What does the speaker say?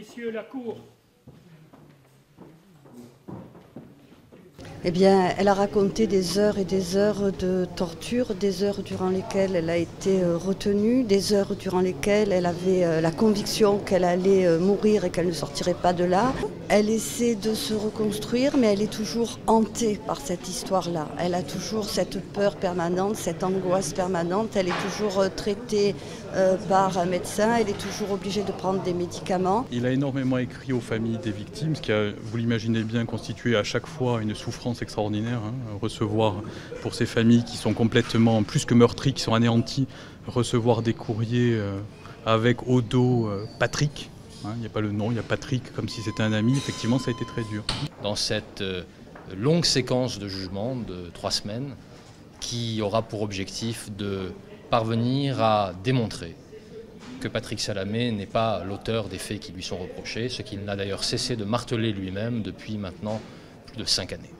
messieurs la Cour. Eh bien, elle a raconté des heures et des heures de torture, des heures durant lesquelles elle a été retenue, des heures durant lesquelles elle avait la conviction qu'elle allait mourir et qu'elle ne sortirait pas de là. Elle essaie de se reconstruire, mais elle est toujours hantée par cette histoire-là. Elle a toujours cette peur permanente, cette angoisse permanente. Elle est toujours traitée par un médecin, elle est toujours obligée de prendre des médicaments. Il a énormément écrit aux familles des victimes, ce qui a, vous l'imaginez bien, constitué à chaque fois une souffrance extraordinaire, hein. Recevoir pour ces familles qui sont complètement plus que meurtries, qui sont anéanties, recevoir des courriers avec au dos Patrick, hein, il n'y a pas le nom, il y a Patrick comme si c'était un ami, effectivement ça a été très dur. Dans cette longue séquence de jugement de 3 semaines qui aura pour objectif de parvenir à démontrer que Patrick Salameh n'est pas l'auteur des faits qui lui sont reprochés, ce qu'il n'a d'ailleurs cessé de marteler lui-même depuis maintenant plus de 5 années.